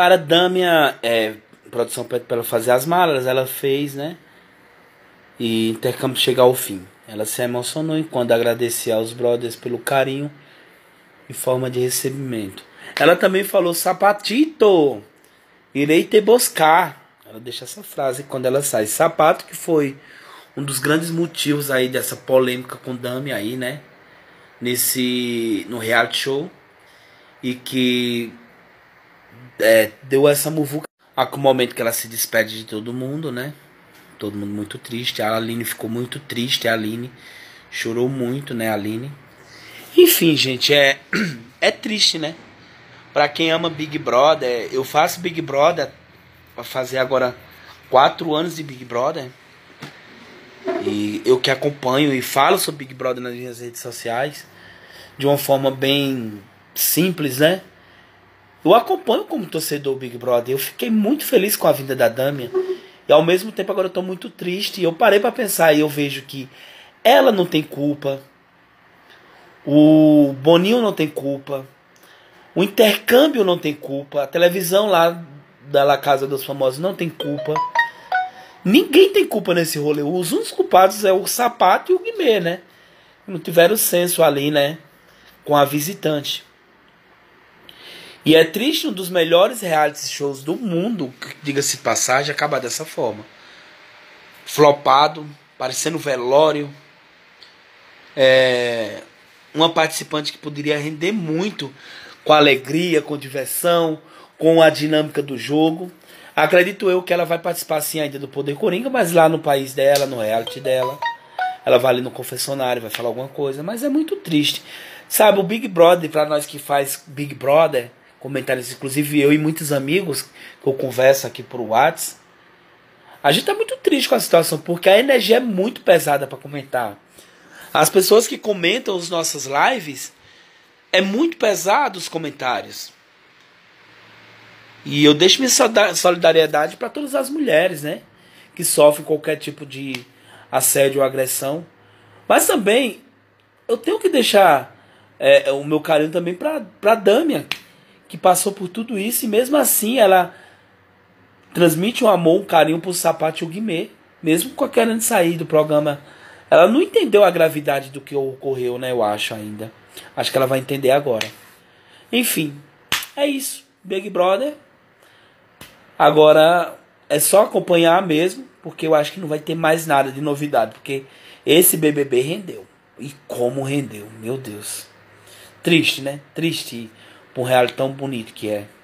Cara, Dâmia, produção pede pra ela fazer as malas, ela fez, né? E intercâmbio chegar ao fim. Ela se emocionou enquanto agradecia aos brothers pelo carinho e forma de recebimento. Ela também falou, sapatito, irei te buscar. Ela deixa essa frase quando ela sai. Sapato, que foi um dos grandes motivos aí dessa polêmica com Dâmia aí, né? No reality show. E que deu essa muvuca. Com o momento que ela se despede de todo mundo, né? Todo mundo muito triste. A Aline ficou muito triste. A Aline chorou muito, né? A Aline. Enfim, gente, é triste, né? Pra quem ama Big Brother, eu faço Big Brother, vai fazer agora 4 anos de Big Brother. E eu que acompanho e falo sobre Big Brother nas minhas redes sociais, de uma forma bem simples, né? Eu acompanho como torcedor Big Brother. Eu fiquei muito feliz com a vinda da Dâmia. E ao mesmo tempo agora eu tô muito triste. E eu parei pra pensar e eu vejo que ela não tem culpa. O Boninho não tem culpa. O intercâmbio não tem culpa. A televisão lá da Casa dos Famosos não tem culpa. Ninguém tem culpa nesse rolê. Os únicos culpados é o Sapato e o Guimê, né? Não tiveram senso ali, né? Com a visitante. E é triste um dos melhores reality shows do mundo, diga-se de passagem, acabar dessa forma. Flopado, parecendo velório. Uma participante que poderia render muito com alegria, com diversão, com a dinâmica do jogo. Acredito eu que ela vai participar sim ainda do Poder Coringa, mas lá no país dela, no reality dela. Ela vai ali no confessionário, vai falar alguma coisa, mas é muito triste. Sabe, o Big Brother, pra nós que faz Big Brother, comentários, inclusive eu e muitos amigos que eu converso aqui por WhatsApp, a gente tá muito triste com a situação, porque a energia é muito pesada pra comentar. As pessoas que comentam as nossas lives, é muito pesado os comentários. E eu deixo minha solidariedade para todas as mulheres, né? Que sofrem qualquer tipo de assédio ou agressão. Mas também, eu tenho que deixar o meu carinho também pra Dâmia, que passou por tudo isso e mesmo assim ela transmite um amor, um carinho pro Sapato e o Guimê, mesmo querendo sair do programa. Ela não entendeu a gravidade do que ocorreu, né? Eu acho ainda. Acho que ela vai entender agora. Enfim, é isso. Big Brother. Agora é só acompanhar mesmo, porque eu acho que não vai ter mais nada de novidade, porque esse BBB rendeu. E como rendeu, meu Deus. Triste, né? Triste pra um reality tão bonito que é.